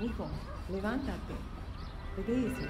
Bufón, levántate, obedece.